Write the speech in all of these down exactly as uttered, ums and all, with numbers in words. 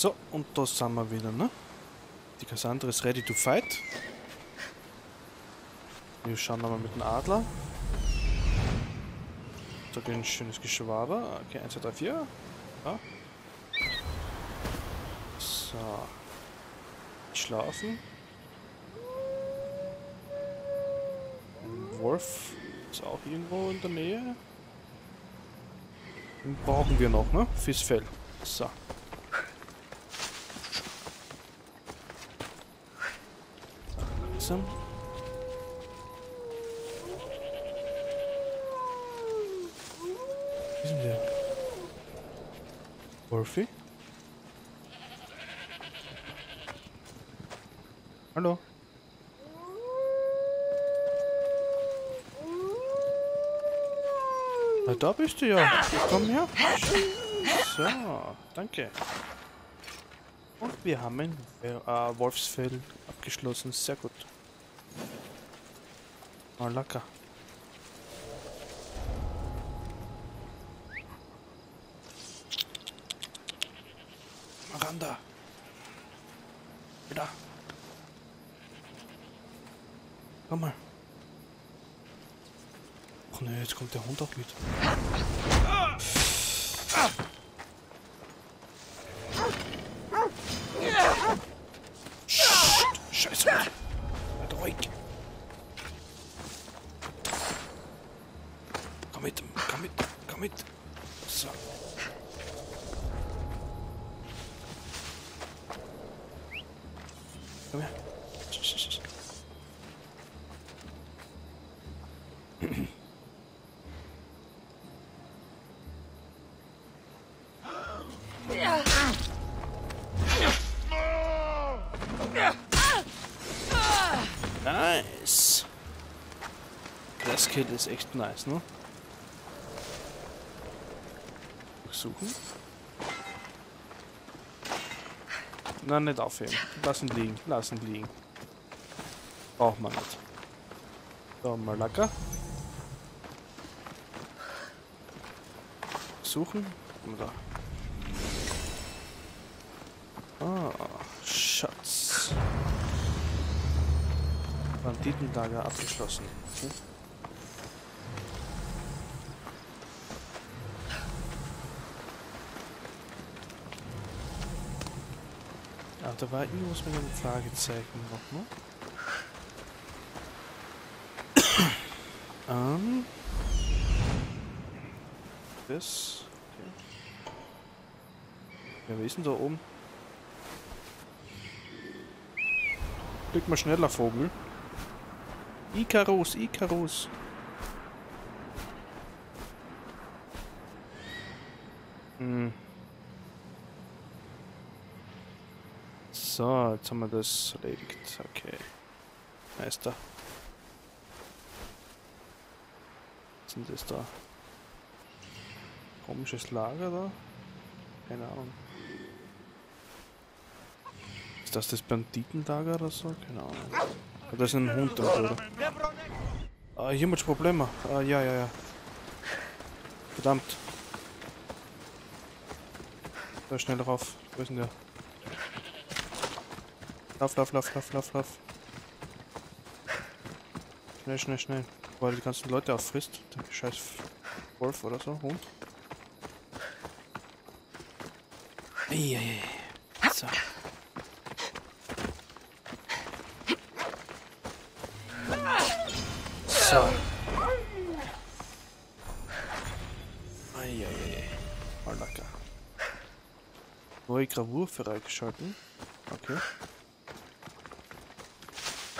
So, und da sind wir wieder, ne? Die Kassandra ist ready to fight. Wir schauen nochmal mit dem Adler. Da geht ein schönes Geschwader. Okay, eins, zwei, drei, vier. Ja. So. Schlafen. Ein Wolf ist auch irgendwo in der Nähe. Den brauchen wir noch, ne? Fürs Fell. So. Langsam. Wie sind wir? Wolfi? Hallo? Na, da bist du ja. Komm her. So, danke. Und wir haben ein äh, Wolfsfell abgeschlossen. Sehr gut. Oh, lecker. Miranda. Da. Komm mal. Ach ne, jetzt kommt der Hund auch mit. Ah. Ah. Scheiße. Bleib ruhig. Komm mit, komm mit, komm mit. So. Komm her. Nice. Das Kill ist echt nice, ne? Suchen. Nein, nicht aufheben. Lass ihn liegen, lass ihn liegen. Braucht man nicht. So, mal locker. Suchen. Da. Ah, Schatz. Banditenlager abgeschlossen. Okay. Ah, da war irgendwas mit einem Fragezeichen noch, ne? Ähm. Das. Okay. Ja, wer ist denn da oben? Klick mal schneller, Vogel. Ikarus, Ikarus. Hm. So, jetzt haben wir das erledigt. Okay. Meister. Was sind das da? Komisches Lager da? Keine Ahnung. Ist das das Banditenlager oder so? Keine Ahnung. Da ist ein Hund da, oder? Ah, hier muss Probleme. Ah, ja, ja, ja. Verdammt. Da schnell rauf. Wo ist denn der? Lauf, lauf, lauf, lauf, lauf, lauf. Schnell, schnell, schnell. Weil die ganzen Leute auffrisst. Der scheiß Wolf oder so. Hund. Eieiei. So. So. Eieiei. Mal locker. Neue Gravur freigeschalten. Okay.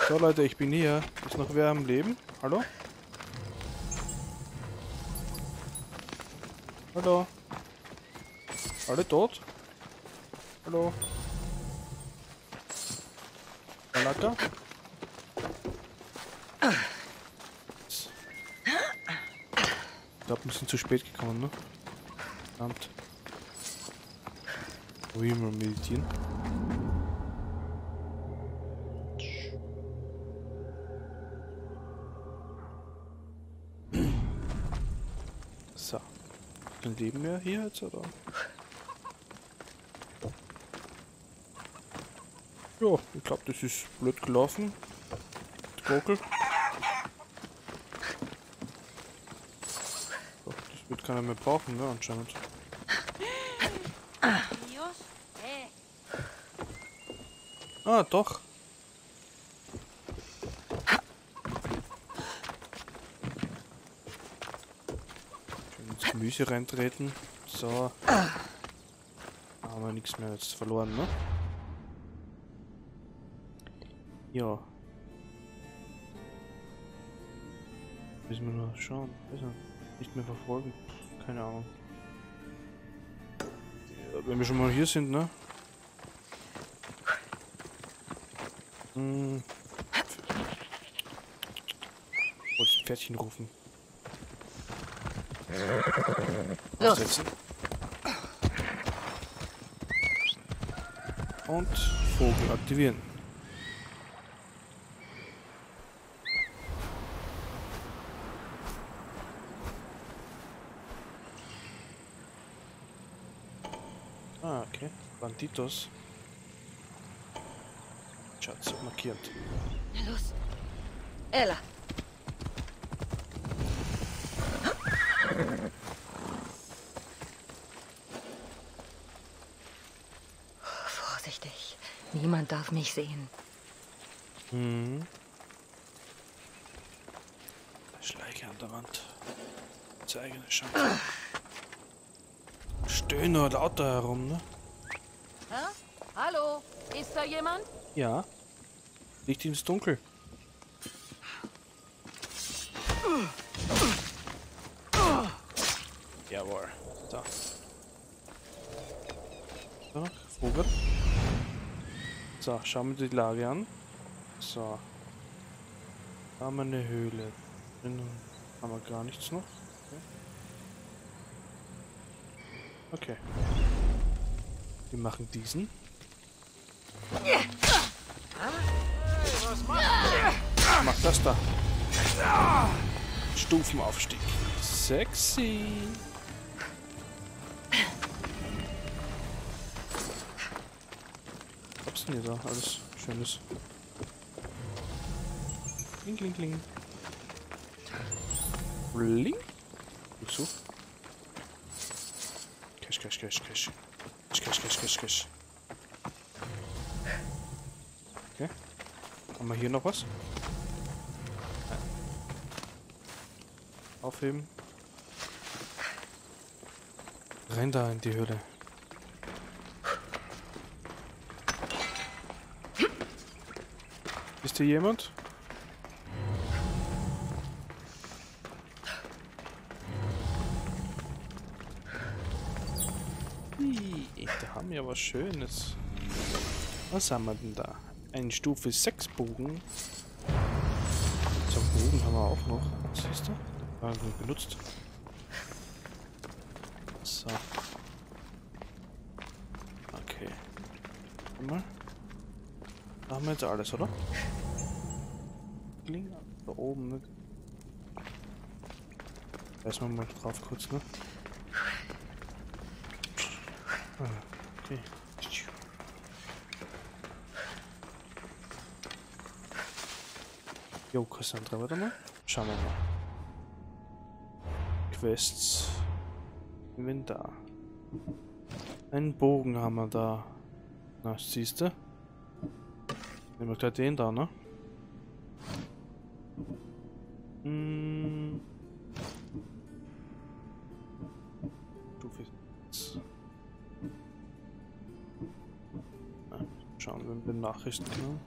So Leute, ich bin hier. Ist noch wer am Leben? Hallo? Hallo? Alle tot? Hallo? Mal locker. Ich glaube, ein bisschen zu spät gekommen, ne? Verdammt. Wo ich mal meditieren. So. Dann leben wir hier jetzt, oder? Ja, ich glaube, das ist blöd gelaufen. Gockel. So, das wird keiner mehr brauchen, ne, anscheinend. Ah, doch. Schön ins Gemüse reintreten. So. Haben wir nichts mehr jetzt verloren, ne? Ja. Müssen wir nur schauen. Also, nicht mehr verfolgen. Keine Ahnung. Ja, wenn wir schon mal hier sind, ne? Hm. Ich wollte ein Pferdchen rufen. Los. Und Vogel aktivieren. Ah, okay. Banditos. Schatz markiert. Na los. Ella. Vorsichtig. Niemand darf mich sehen. Hm. Schleiche an der Wand. Zeige eine Chance. Stöhnen nur lauter herum, ne? Hä? Hallo? Ist da jemand? Ja. Licht ins Dunkel. Jawohl. Da. So, Vogel. So, schauen wir die Lage an. So. Da haben wir eine Höhle. Drinnen haben wir gar nichts noch. Okay. okay. Wir machen diesen. Mach das da. Stufenaufstieg. Sexy. Was gab's denn hier da? Alles Schönes. Kling, kling, kling. Bling. Ich such. Cash, cash, cash, cash. Cash, cash, cash, cash, cash. Okay. Haben wir hier noch was? Nein. Aufheben. Renn da in die Höhle. Ist hier jemand? Ih, da haben wir was Schönes. Was haben wir denn da? Ein Stufe sechs Bogen. So, Bogen haben wir auch noch. Was ist da? Den haben wir benutzt. So. Okay. Mal. Da haben wir jetzt alles, oder? Kling, da oben, ne? Da ist man mal drauf kurz, ne? Okay. Jo, Kassandra, warte mal. Schauen wir mal. Quests. Inventar. Einen Bogen haben wir da. Na, siehst du? Nehmen wir gleich den da, ne? Hm. Du bist. Na, schauen wir mit Nachrichten an.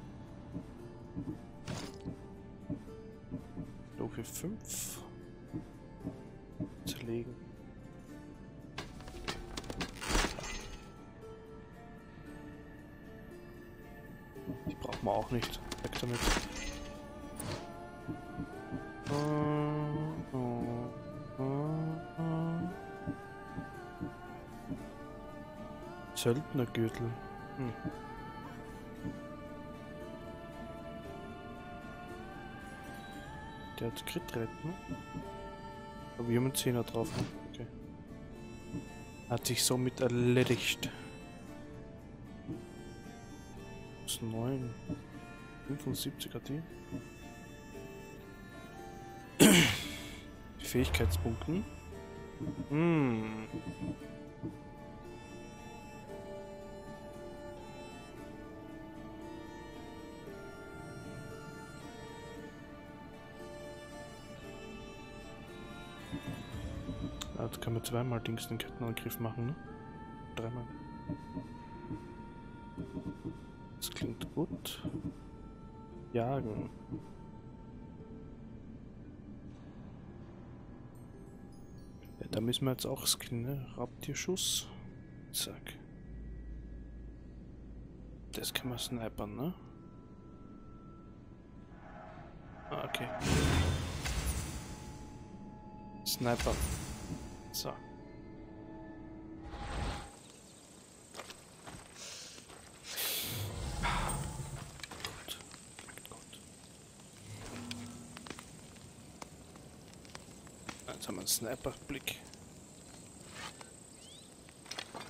fünf zerlegen. Die braucht man auch nicht. Weg damit. Söldnergürtel. Hm. Der hat Crit-Rate, ne? Aber wir haben einen Zehner drauf, ne? Okay. Hat sich somit erledigt. neun. fünfundsiebzig hat die. Fähigkeitspunkten. Hm. Ah, da kann man zweimal Dings den Kettenangriff machen, ne? Dreimal. Das klingt gut. Jagen. Ja, da müssen wir jetzt auch skillen, ne? Raubtierschuss. Zack. Das kann man snipern, ne? Ah, okay. Sniper. So. Jetzt haben wir einen Sniper-Blick.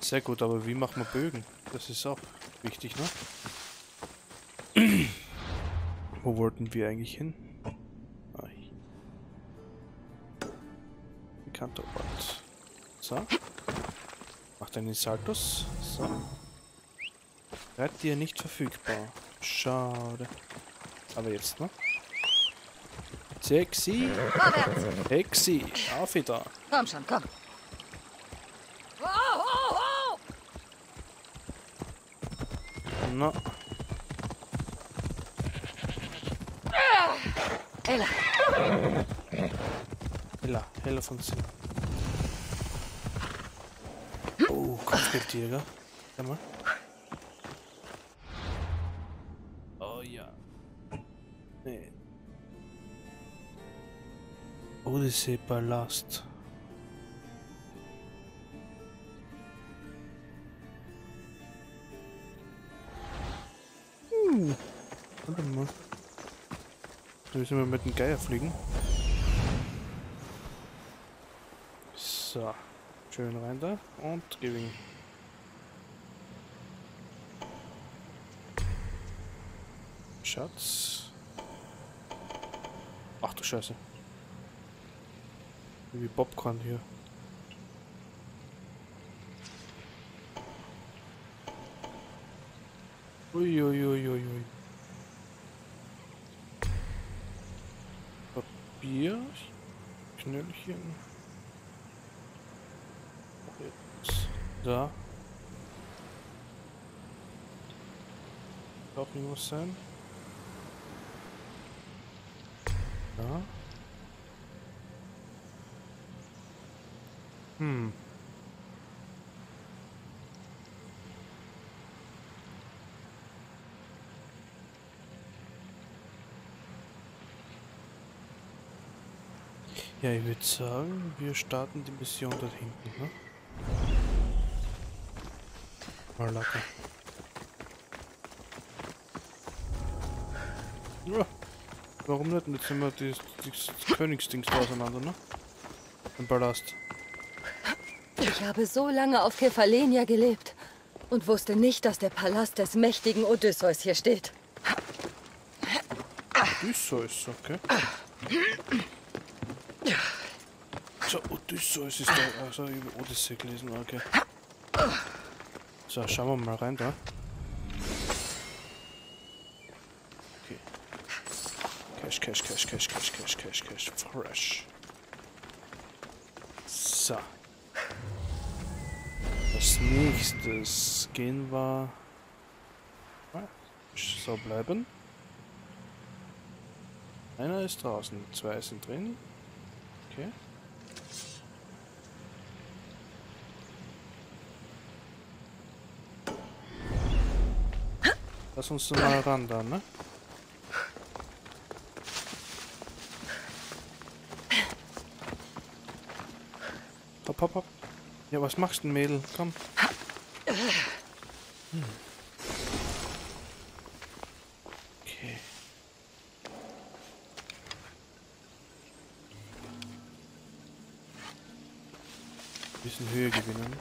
Sehr gut, aber wie machen wir Bögen? Das ist auch wichtig, ne? Wo wollten wir eigentlich hin? Bekannter Ort. So. Mach deinen Saltus. So. Reittier nicht verfügbar. Schade. Aber jetzt, ne? Sexy! Sexy! Auf wieder! Komm schon, komm! Oh, oh, oh. Na. Ella! Ella, Ella von Sinn. Oh, Kopfgeldjäger. Schau mal. Oh ja. Nee. Odyssee Palast. Hm. Warte mal. Da müssen wir mit dem Geier fliegen. So. Schön rein da. Und gewinnen. Schatz. Ach du Scheiße. Wie Popcorn hier. Uiuiuiui. Papier. Knöllchen. Da. Auch irgendwas sein. Da. Hm. Ja, ich würde sagen, wir starten die Mission dort hinten, ne? Mal locker. Ja. Warum nicht? Jetzt sind wir das, das Königsdings da auseinander, ne? Im Palast. Ich habe so lange auf Kefalonia gelebt und wusste nicht, dass der Palast des mächtigen Odysseus hier steht. Odysseus, okay. So, Odysseus ist da. Also, ich habe Odyssee gelesen, okay. So, schauen wir mal rein da. Okay. Cash, Cash, Cash, Cash, Cash, Cash, Cash, Cash, Fresh. So. Als nächstes gehen wir so bleiben. Einer ist draußen, zwei sind drin. Okay. Lass uns so mal ran da, ne? Hopp, hopp, hopp. Ja, was machst du, Mädel? Komm. Hm. Okay. Bisschen Höhe gewinnen.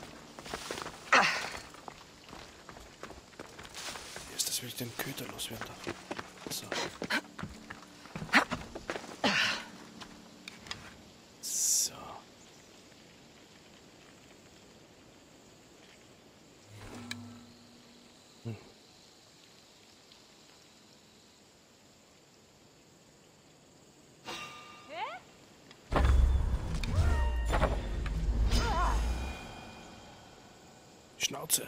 Yes, das will ich den Köter loswerden darf. So. So. Hm. Schnauze.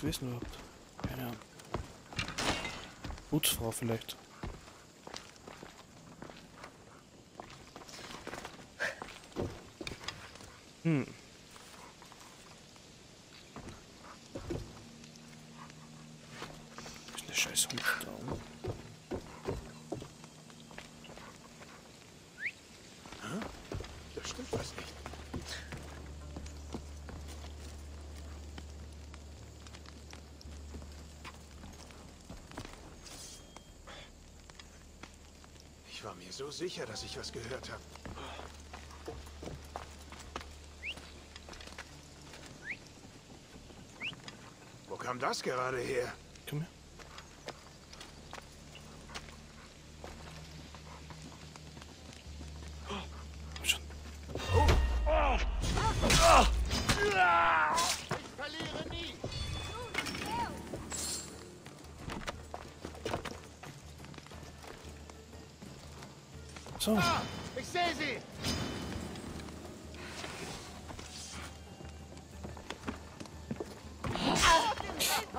Gewesen überhaupt? Keine Ahnung. Putzfrau vielleicht. Hm. Ist eine scheiß Hund da oben. Hm? Das stimmt was nicht. Ich war mir so sicher, dass ich was gehört habe. Wo kam das gerade her? Komm her. Komm schon. Ich verliere nie. So. Ah, ich sehe sie!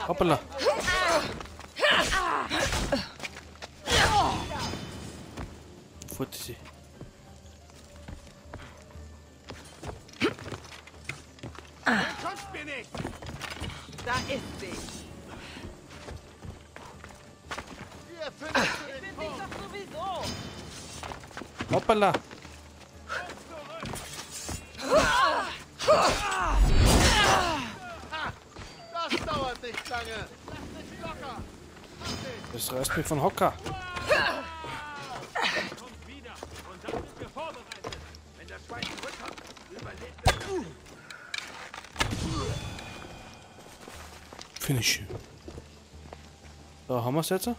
Hoppala! Futter sie. Ah. Du kommst mir nicht! Da ist sie! Hier findest ah. du den Punkt. Ich bin dich doch sowieso! Hoppala! Das dauert nicht lange! Das reißt mich von Hocker! Kommt wieder und dann sind wir vorbereitet! Wenn das Schwein zurückkommt, überlebt es! Finish! Da haben wir es jetzt.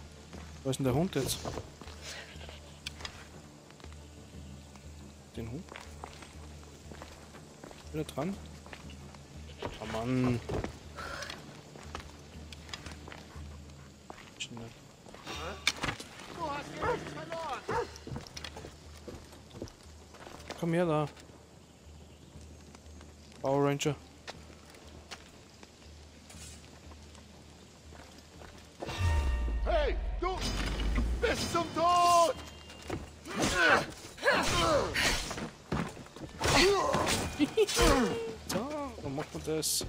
Wo ist denn der Hund jetzt? Den Hund. Wieder dran. Oh Mann. Schnell. Du hast ihn verloren. Komm her da. Power Ranger. Hey, du bist zum Tod. So, dann macht man das. Wo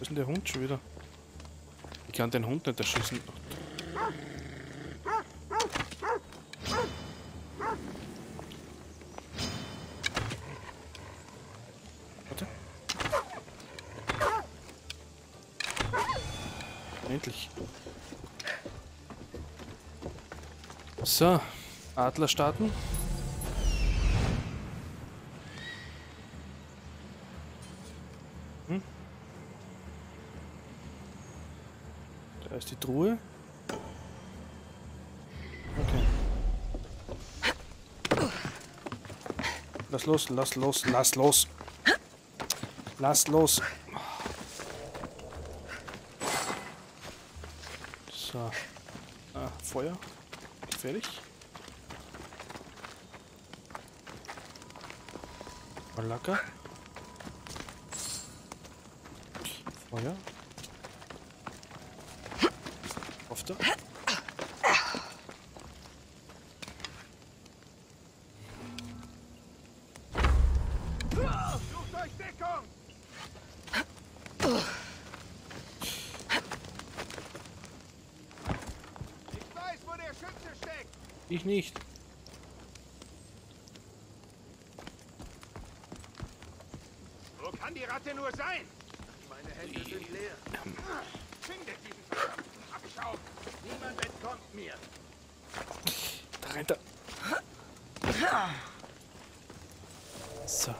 ist denn der Hund schon wieder? Ich kann den Hund nicht erschießen. Warte. Endlich. So, Adler starten. Da ist die Truhe. Okay. Lass los, lass los, lass los. Lass los. So. Ah, Feuer. Fertig. Malaka. Feuer. Öfter. Sucht euch Deckung! Ich weiß, wo der Schütze steckt! Ich nicht. Wo kann die Ratte nur sein? Meine Hände sind leer. Fing den diesen verdammten ab! euch auf! Niemand entkommt mir! Da rennt er. So.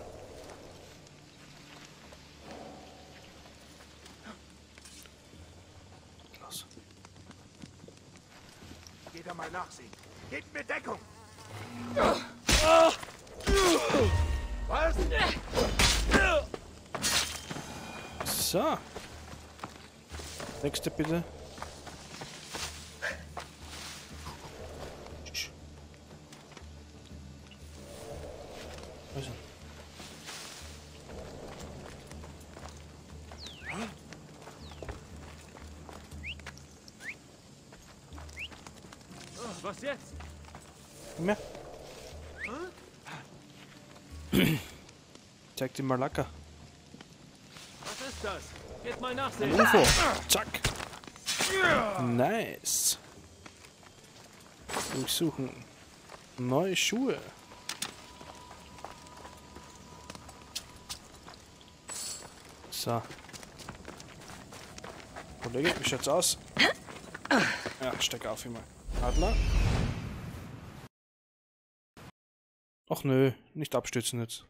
Los. Jeder mal nachsehen. Gebt mir Deckung! Was? So. Nächste bitte. Was jetzt? Mehr. Hm? Zeig dir mal Lacker. Was ist das? Jetzt mal nachsehen. Info. Zack. Nice. Ich suche neue Schuhe. So. Kollege, wie schaut's aus? Ja, steck auf immer. Adler. Ach nö, nicht abstürzen jetzt.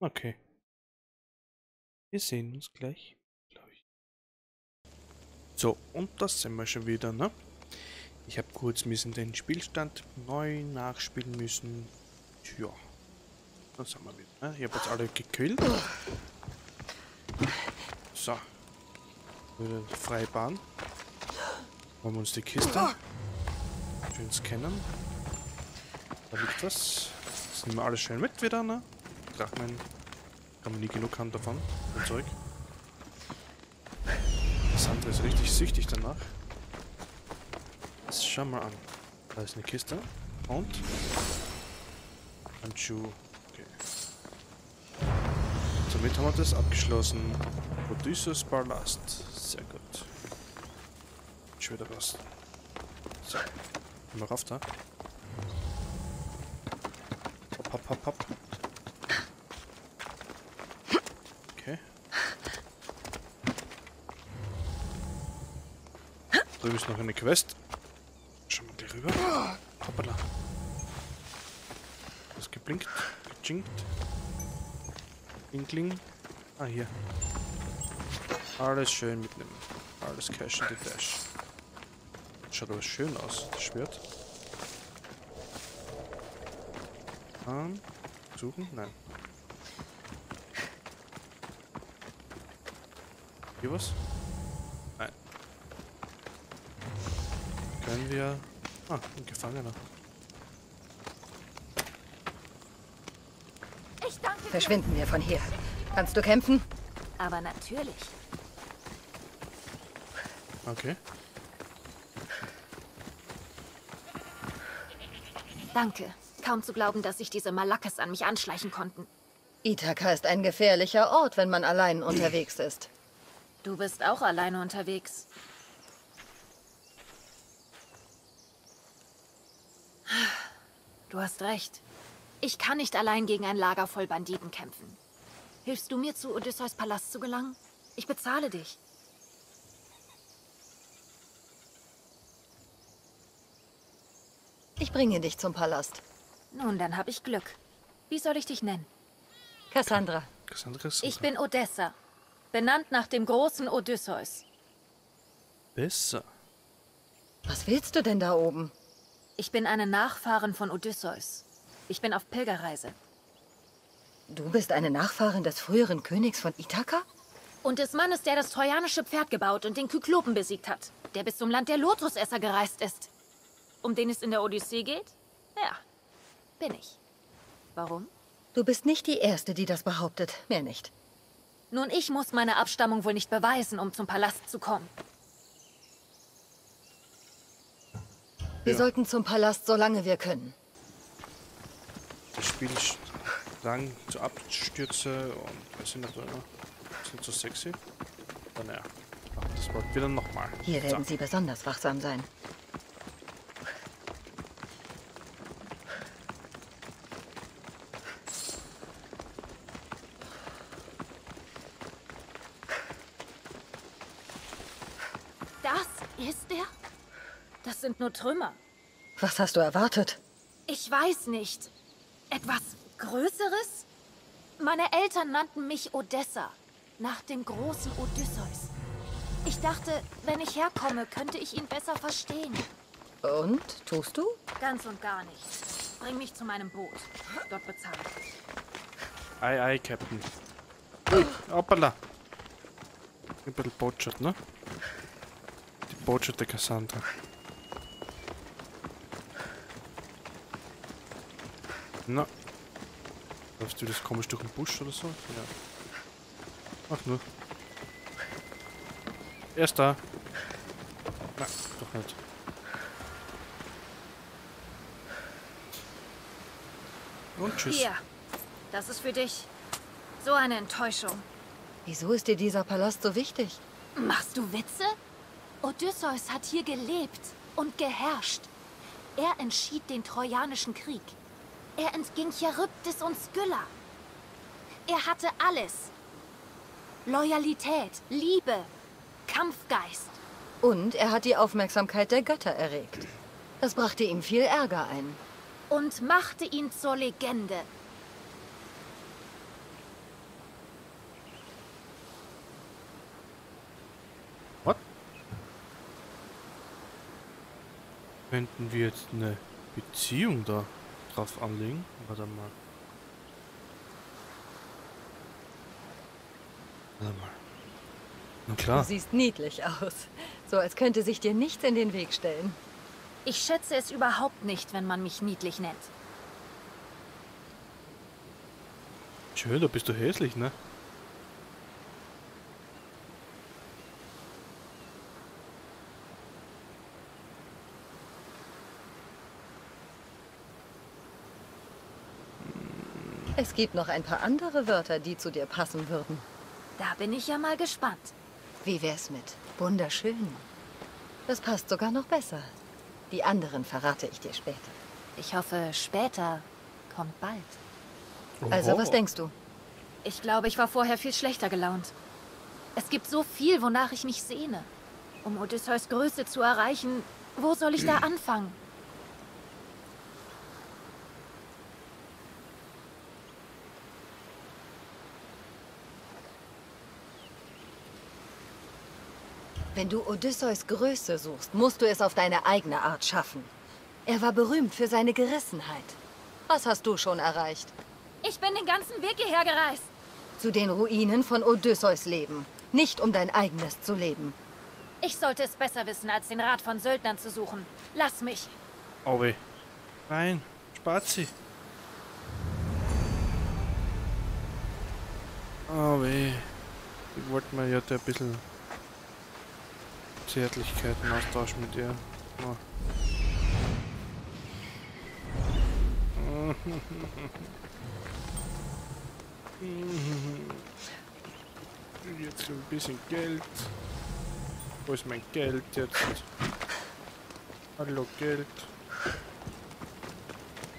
Okay. Wir sehen uns gleich, glaube ich. So, und das sind wir schon wieder, ne? Ich habe kurz müssen den Spielstand neu nachspielen müssen. Tja. Das haben wir wieder, ne? Ich habe jetzt alle gekillt. So. Wieder die freie Bahn. Wollen wir uns die Kiste schön scannen. Da liegt was. Das nehmen wir alles schön mit wieder, ne? Ach, mein, kann man nie genug haben davon. Und Zeug. Kassandra ist richtig süchtig danach. Das schauen wir mal an. Da ist eine Kiste. Und? Ein Schuh. Okay. Somit haben wir das abgeschlossen. Odysseus Ballast. Sehr gut. Schon wieder was. So. Gehen wir rauf da. Hopp, hopp, hopp, hopp. Okay. Drüben ist noch eine Quest. Schauen wir gleich rüber. Hoppala. Das geblinkt, gejinkt. Inkling. Ah, hier. Alles schön mitnehmen. Alles Cash in the Dash. Schaut aber schön aus, das Schwert. Ähm, suchen? Nein. Hier was? Nein. Können wir... Ah, ein Gefangener. Verschwinden wir von hier. Kannst du kämpfen? Aber natürlich. Okay. Danke. Kaum zu glauben, dass sich diese Malakas an mich anschleichen konnten. Ithaka ist ein gefährlicher Ort, wenn man allein unterwegs ist. Du bist auch alleine unterwegs. Du hast recht. Ich kann nicht allein gegen ein Lager voll Banditen kämpfen. Hilfst du mir, zu Odysseus Palast zu gelangen? Ich bezahle dich. Ich bringe dich zum Palast. Nun, dann habe ich Glück. Wie soll ich dich nennen? Kassandra. Kassandra ist ich bin Odessa. Benannt nach dem großen Odysseus. Odessa. Was willst du denn da oben? Ich bin eine Nachfahrin von Odysseus. Ich bin auf Pilgerreise. Du bist eine Nachfahrin des früheren Königs von Ithaka? Und des Mannes, der das trojanische Pferd gebaut und den Kyklopen besiegt hat. Der bis zum Land der Lotusesser gereist ist. Um den es in der Odyssee geht? Ja, bin ich. Warum? Du bist nicht die Erste, die das behauptet. Mehr nicht. Nun, ich muss meine Abstammung wohl nicht beweisen, um zum Palast zu kommen. Wir ja. sollten zum Palast, solange wir können. Das Spiel ist lang zu Abstürze und wir sind da drüber. Das sind so sexy. Aber naja, das wollten wir dann nochmal. Hier werden so. Sie besonders wachsam sein. Das ist er? Das sind nur Trümmer. Was hast du erwartet? Ich weiß nicht. Etwas Größeres? Meine Eltern nannten mich Odessa, nach dem großen Odysseus. Ich dachte, wenn ich herkomme, könnte ich ihn besser verstehen. Und? Tust du? Ganz und gar nichts. Bring mich zu meinem Boot. Dort bezahlt. Ei, ei, Captain. Hoppala. Ein bisschen Botschaft, ne? Die Botschaft der Kassandra. Na. Läufst du das komisch durch den Busch oder so? Ja. Ach nur. Er ist da. Na, doch nicht. Und tschüss. Hier, das ist für dich. So eine Enttäuschung. Wieso ist dir dieser Palast so wichtig? Machst du Witze? Odysseus hat hier gelebt und geherrscht. Er entschied den Trojanischen Krieg. Er entging Charybdis und Skylla. Er hatte alles. Loyalität, Liebe, Kampfgeist. Und er hat die Aufmerksamkeit der Götter erregt. Das brachte ihm viel Ärger ein. Und machte ihn zur Legende. What? Könnten wir jetzt eine Beziehung da drauf anlegen? Warte mal. Warte mal. Na klar. Du siehst niedlich aus. So als könnte sich dir nichts in den Weg stellen. Ich schätze es überhaupt nicht, wenn man mich niedlich nennt. Schön, da bist du hässlich, ne? Es gibt noch ein paar andere Wörter, die zu dir passen würden. Da bin ich ja mal gespannt. Wie wär's mit wunderschön? Das passt sogar noch besser. Die anderen verrate ich dir später. Ich hoffe, später kommt bald. Oho. Also, was denkst du? Ich glaube, ich war vorher viel schlechter gelaunt. Es gibt so viel, wonach ich mich sehne. Um Odysseus Größe zu erreichen, wo soll ich da anfangen? Wenn du Odysseus Größe suchst, musst du es auf deine eigene Art schaffen. Er war berühmt für seine Gerissenheit. Was hast du schon erreicht? Ich bin den ganzen Weg hierher gereist. Zu den Ruinen von Odysseus leben, nicht um dein eigenes zu leben. Ich sollte es besser wissen, als den Rat von Söldnern zu suchen. Lass mich. Oh weh. Nein, Spazi. Oh weh. Ich wollte mir ja ein bisschen Zärtlichkeiten austauschen mit ihr. Oh. Jetzt ein bisschen Geld. Wo ist mein Geld jetzt? Hallo Geld.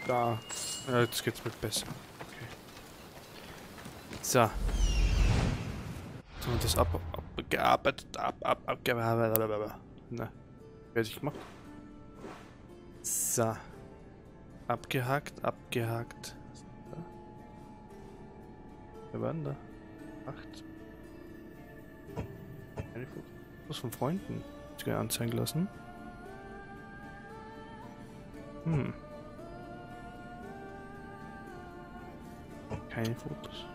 Da. Ja, jetzt geht's mir besser. Okay. So. Und das ab, abgearbeitet, ab, ab, abgearbeitet, blablabla. Na, fertig gemacht. So. Abgehakt, abgehakt. Wir waren da. Acht. Was von Freunden? Anzeigen lassen. Hm. Keine Fotos.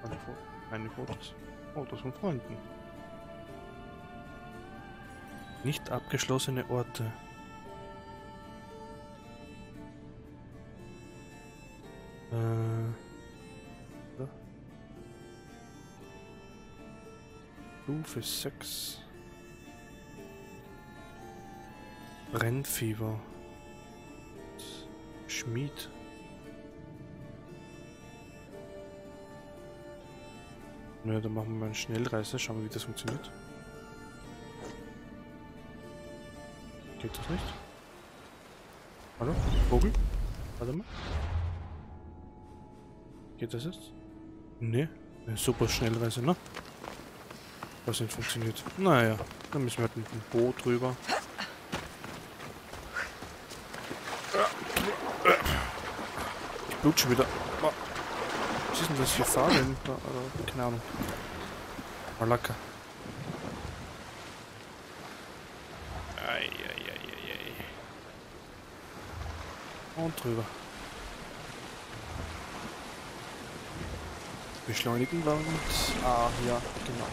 Keine Fotos. Keine Fotos. Fotos von Freunden. Nicht abgeschlossene Orte. Äh. Da. Stufe sechs. Brennfieber. Schmied. Ja, dann machen wir mal einen Schnellreise, schauen wir, wie das funktioniert. Geht das nicht? Hallo? Vogel? Warte mal. Geht das jetzt? Ne? Eine super Schnellreise, ne? Was nicht funktioniert. Naja, dann müssen wir halt mit dem Boot drüber. Ich blut schon wieder. Was ist denn das hier fahren? Keine Ahnung. Mal locker. Und drüber. Beschleunigen war und... Ah, ja, genau.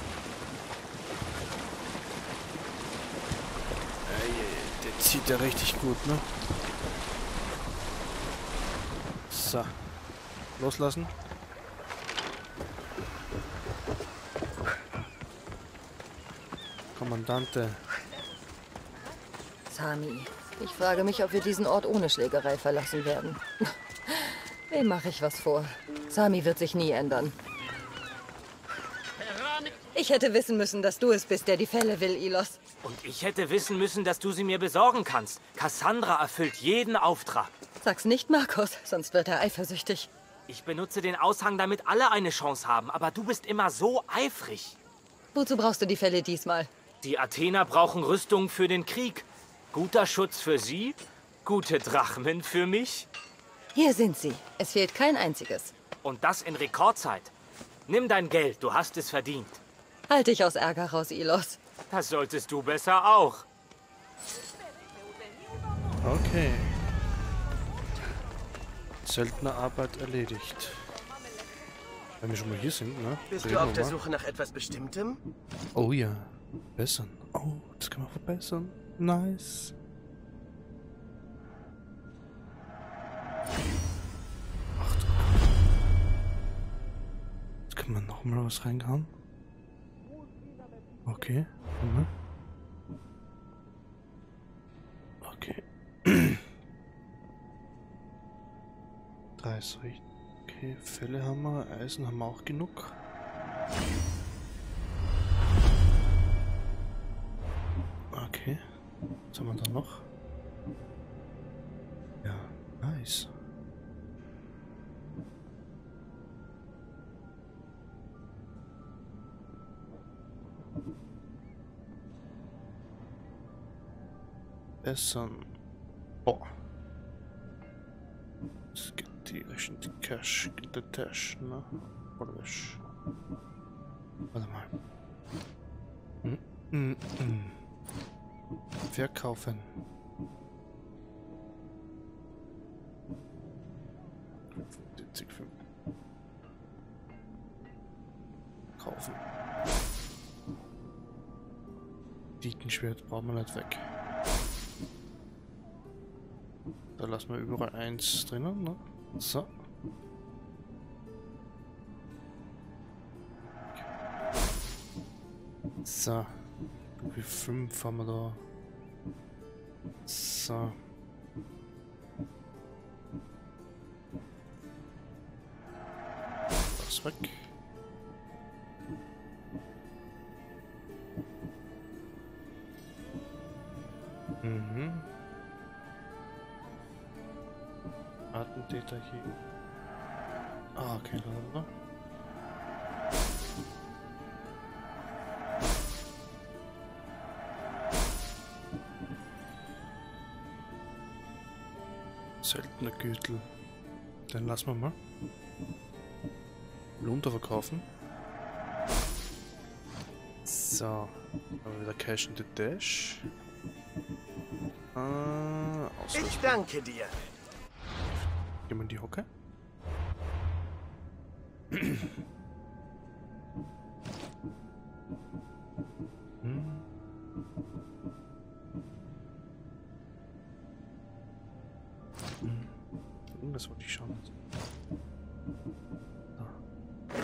Der zieht ja richtig gut, ne? So. Loslassen. Kommandante. Sami, ich frage mich, ob wir diesen Ort ohne Schlägerei verlassen werden. Wem mache ich was vor? Sami wird sich nie ändern. Ich hätte wissen müssen, dass du es bist, der die Fälle will, Ilos. Und ich hätte wissen müssen, dass du sie mir besorgen kannst. Kassandra erfüllt jeden Auftrag. Sag's nicht, Markus, sonst wird er eifersüchtig. Ich benutze den Aushang, damit alle eine Chance haben, aber du bist immer so eifrig. Wozu brauchst du die Fälle diesmal? Die Athener brauchen Rüstung für den Krieg. Guter Schutz für sie, gute Drachmen für mich. Hier sind sie. Es fehlt kein einziges. Und das in Rekordzeit. Nimm dein Geld, du hast es verdient. Halt dich aus Ärger raus, Ilos. Das solltest du besser auch. Okay. Söldnerarbeit erledigt. Wenn wir schon mal hier sind, ne? Bist du auf der Suche nach etwas Bestimmtem? Oh ja. Verbessern. Oh, das kann man verbessern. Nice. Ach du. Jetzt kann man nochmal was reinhauen. Okay. Mhm. Okay. drei ist richtig. Okay, Fälle haben wir, Eisen haben wir auch genug. Okay. Was haben wir da noch? Ja, nice. Essen. Boah. Es gibt die Rechnung, die Cash, die Tasche, ne? Polish. Warte mal. Hm, hm, hm. Verkaufen. fünfundsiebzig, fünf. Kaufen. Diekenschwert brauchen wir nicht weg. Da lassen wir überall eins drinnen, ne? So. So. Wie fünf haben wir da? So. Das weg. Mhm. Attentäter hier. Ah, okay, oder? Seltener Gürtel. Den lassen wir mal. Lunter verkaufen. So. Haben wir wieder Cash in the Dash. Ah, ich danke dir. Gehen wir in die Hocke. Hm. Hm. Das wollte ich schauen. Ah.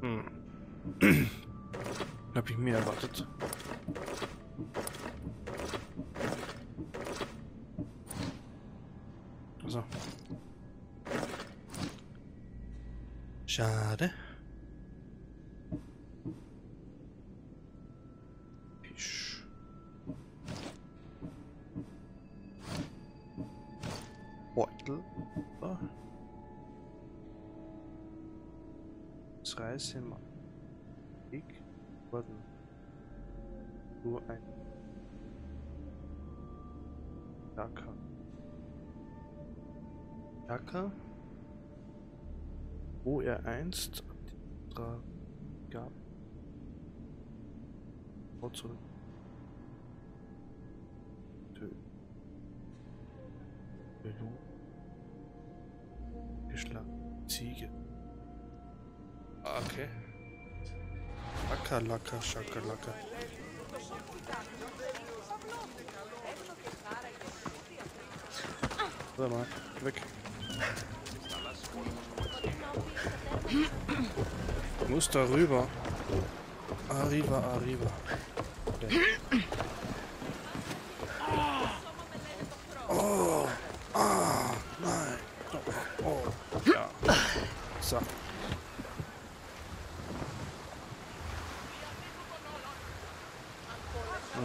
Hm. Hab ich mir erwartet. So. Schade. Fisch. Beutel. So. Zwei sind wir. Ich wurden. Nur ein. Ithaka. Ithaka, wo er einst Abdera gab. Oh, zurück. Belu. Geschlagen. Ziege. Ah, okay. Laka, laka, schaka, laka. Warte mal, weg. Ich muss da rüber. Arriba, arriba. Oh, ah, nein. Oh, ja. So. Und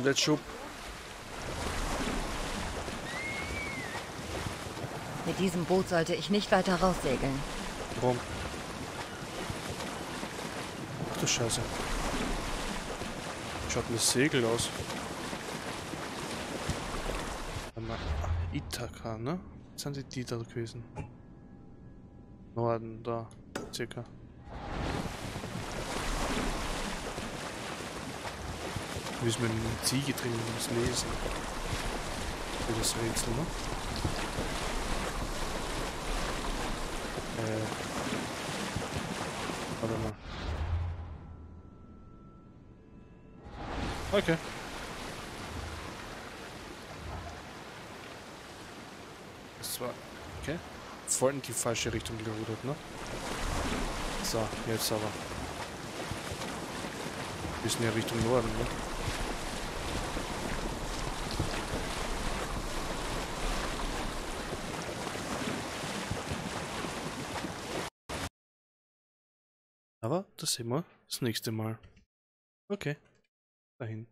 jetzt Schub. Mit diesem Boot sollte ich nicht weiter raussegeln. Warum? Ach du Scheiße. Schaut mir das Segel aus. Ach, Ithaka, ne? Jetzt sind die die da gewesen. Norden, da, circa. Müssen wir einen Ziege drin ums Lesen. Für das Rätsel, ne? Äh. Warte mal. Okay. Das war. Okay. Voll in die falsche Richtung gerudert, ne? So, jetzt aber. Wir müssen ja Richtung Norden, ne? Aber das sehen wir das nächste Mal. Okay. Dahin.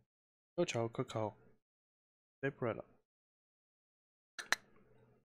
Ciao, ciao, Kakao. Stay brother.